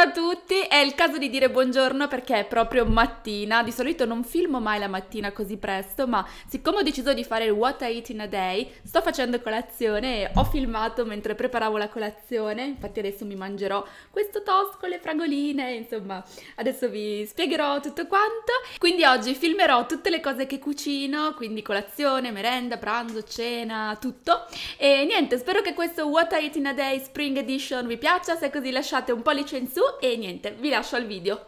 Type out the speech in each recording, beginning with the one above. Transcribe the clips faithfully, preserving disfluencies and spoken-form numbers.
Buongiorno a tutti, è il caso di dire buongiorno perché è proprio mattina. Di solito non filmo mai la mattina così presto, ma siccome ho deciso di fare il what I eat in a day, sto facendo colazione e ho filmato mentre preparavo la colazione. Infatti adesso mi mangerò questo toast con le fragoline, insomma adesso vi spiegherò tutto quanto. Quindi oggi filmerò tutte le cose che cucino, quindi colazione, merenda, pranzo, cena, tutto. E niente, spero che questo what I eat in a day spring edition vi piaccia. Se è così lasciate un pollice in su e niente, vi lascio al video.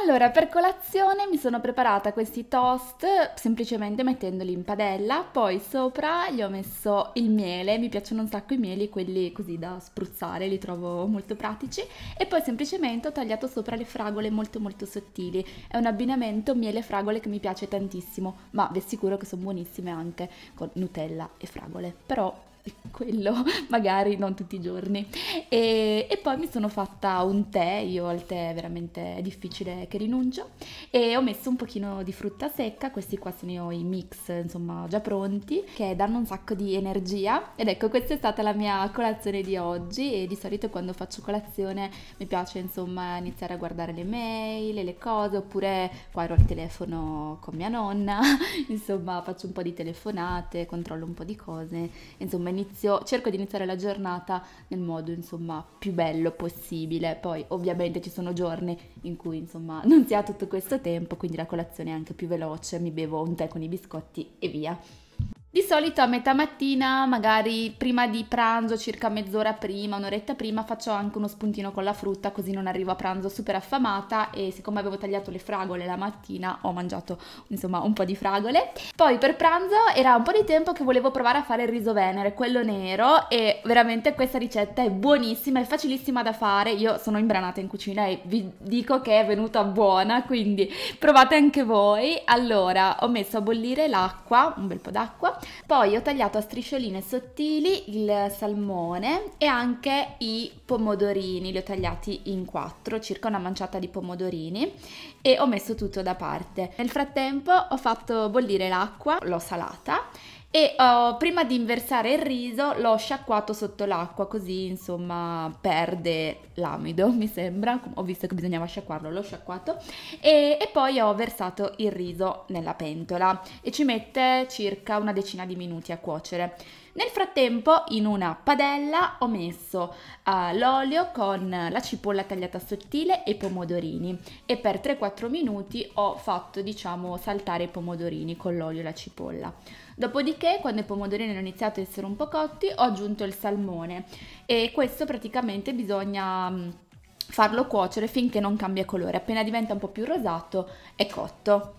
Allora, per colazione mi sono preparata questi toast semplicemente mettendoli in padella, poi sopra gli ho messo il miele, mi piacciono un sacco i mieli, quelli così da spruzzare, li trovo molto pratici, e poi semplicemente ho tagliato sopra le fragole molto molto sottili. È un abbinamento miele-fragole che mi piace tantissimo, ma vi assicuro che sono buonissime anche con Nutella e fragole, però quello magari non tutti i giorni. E, e poi mi sono fatta un tè, io al tè veramente è difficile che rinuncio, e ho messo un pochino di frutta secca, questi qua sono i mix insomma già pronti, che danno un sacco di energia. Ed ecco, questa è stata la mia colazione di oggi. E di solito quando faccio colazione mi piace insomma iniziare a guardare le mail e le cose, oppure qua ero al telefono con mia nonna insomma faccio un po' di telefonate, controllo un po' di cose, insomma Inizio, cerco di iniziare la giornata nel modo insomma più bello possibile. Poi ovviamente ci sono giorni in cui insomma non si ha tutto questo tempo, quindi la colazione è anche più veloce, mi bevo un tè con i biscotti e via. Di solito a metà mattina, magari prima di pranzo, circa mezz'ora prima, un'oretta prima, faccio anche uno spuntino con la frutta, così non arrivo a pranzo super affamata. E siccome avevo tagliato le fragole la mattina, ho mangiato insomma un po' di fragole. Poi per pranzo era un po' di tempo che volevo provare a fare il riso venere, quello nero, e veramente questa ricetta è buonissima, è facilissima da fare. Io sono imbranata in cucina e vi dico che è venuta buona, quindi provate anche voi. Allora, ho messo a bollire l'acqua, un bel po' d'acqua. Poi ho tagliato a striscioline sottili il salmone e anche i pomodorini, li ho tagliati in quattro, circa una manciata di pomodorini, e ho messo tutto da parte. Nel frattempo ho fatto bollire l'acqua, l'ho salata e oh, prima di inversare il riso l'ho sciacquato sotto l'acqua, così insomma perde l'amido, mi sembra, ho visto che bisognava sciacquarlo, l'ho sciacquato, e, e poi ho versato il riso nella pentola e ci mette circa una decina di minuti a cuocere. Nel frattempo in una padella ho messo uh, l'olio con la cipolla tagliata sottile e i pomodorini, e per tre quattro minuti ho fatto diciamo saltare i pomodorini con l'olio e la cipolla. Dopodiché, quando i pomodorini hanno iniziato a essere un po' cotti, ho aggiunto il salmone, e questo praticamente bisogna farlo cuocere finché non cambia colore, appena diventa un po' più rosato è cotto.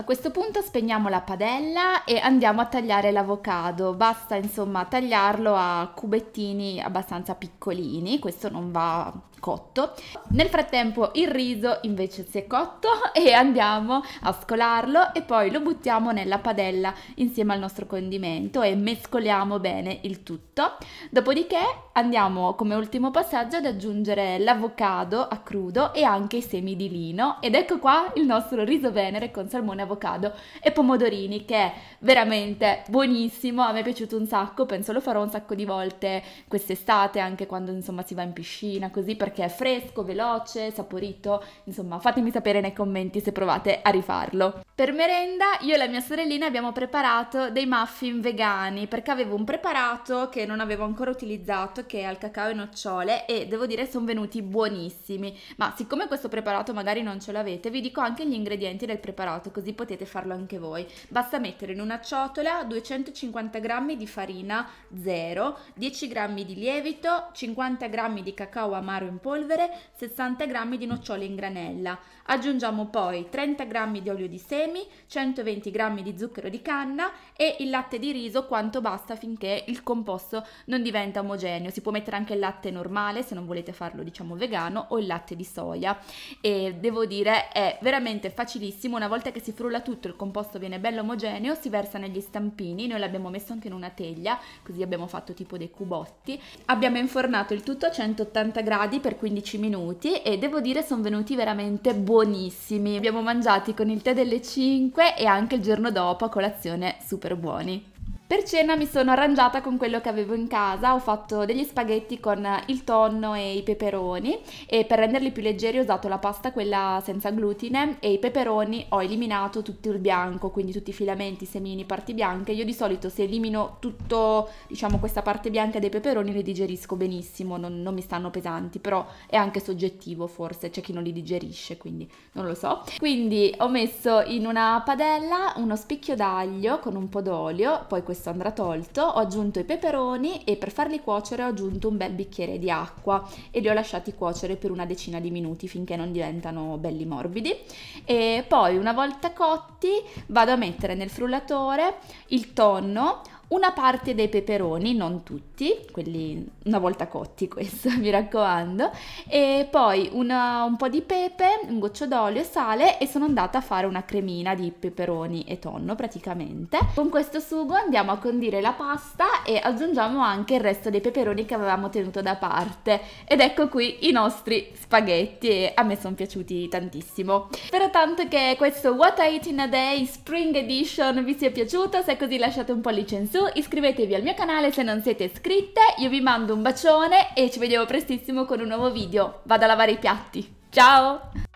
A questo punto spegniamo la padella e andiamo a tagliare l'avocado. Basta insomma tagliarlo a cubettini abbastanza piccolini, questo non va cotto. Nel frattempo il riso invece si è cotto e andiamo a scolarlo e poi lo buttiamo nella padella insieme al nostro condimento e mescoliamo bene il tutto. Dopodiché andiamo come ultimo passaggio ad aggiungere l'avocado a crudo e anche i semi di lino, ed ecco qua il nostro riso venere con salmone, avocado e pomodorini, che è veramente buonissimo, a me è piaciuto un sacco, penso lo farò un sacco di volte quest'estate, anche quando insomma si va in piscina così, perché è fresco, veloce, saporito. Insomma fatemi sapere nei commenti se provate a rifarlo. Per merenda io e la mia sorellina abbiamo preparato dei muffin vegani, perché avevo un preparato che non avevo ancora utilizzato, che è al cacao e nocciole, e devo dire sono venuti buonissimi. Ma siccome questo preparato magari non ce l'avete, vi dico anche gli ingredienti del preparato, così potete farlo anche voi. Basta mettere in una ciotola duecentocinquanta grammi di farina zero, dieci grammi di lievito, cinquanta grammi di cacao amaro in polvere, sessanta grammi di nocciole in granella. Aggiungiamo poi trenta grammi di olio di semi, centoventi grammi di zucchero di canna e il latte di riso quanto basta finché il composto non diventa omogeneo. Si può mettere anche il latte normale se non volete farlo diciamo vegano, o il latte di soia. E devo dire è veramente facilissimo, una volta che si frulla tutto il composto viene bello omogeneo, si versa negli stampini, noi l'abbiamo messo anche in una teglia così abbiamo fatto tipo dei cubotti. Abbiamo infornato il tutto a centottanta gradi per quindici minuti e devo dire sono venuti veramente buonissimi. Abbiamo mangiati con il tè delle cinque e anche il giorno dopo a colazione super buoni. Per cena mi sono arrangiata con quello che avevo in casa, ho fatto degli spaghetti con il tonno e i peperoni e per renderli più leggeri ho usato la pasta quella senza glutine e i peperoni ho eliminato tutto il bianco, quindi tutti i filamenti, semini, parti bianche. Io di solito se elimino tutto, diciamo, questa parte bianca dei peperoni li digerisco benissimo, non, non mi stanno pesanti, però è anche soggettivo forse, c'è chi non li digerisce, quindi non lo so. Quindi ho messo in una padella uno spicchio d'aglio con un po' d'olio, poi questo andrà tolto, ho aggiunto i peperoni e per farli cuocere ho aggiunto un bel bicchiere di acqua e li ho lasciati cuocere per una decina di minuti finché non diventano belli morbidi. E poi una volta cotti vado a mettere nel frullatore il tonno, una parte dei peperoni, non tutti, quelli una volta cotti, questo mi raccomando, e poi una, un po' di pepe, un goccio d'olio e sale e sono andata a fare una cremina di peperoni e tonno praticamente. Con questo sugo andiamo a condire la pasta e aggiungiamo anche il resto dei peperoni che avevamo tenuto da parte ed ecco qui i nostri spaghetti e a me sono piaciuti tantissimo. Spero tanto che questo What I Eat in a Day Spring Edition vi sia piaciuto, se è così lasciate un pollice in su, iscrivetevi al mio canale se non siete iscritte, io vi mando un bacione e ci vediamo prestissimo con un nuovo video. Vado a lavare i piatti, ciao!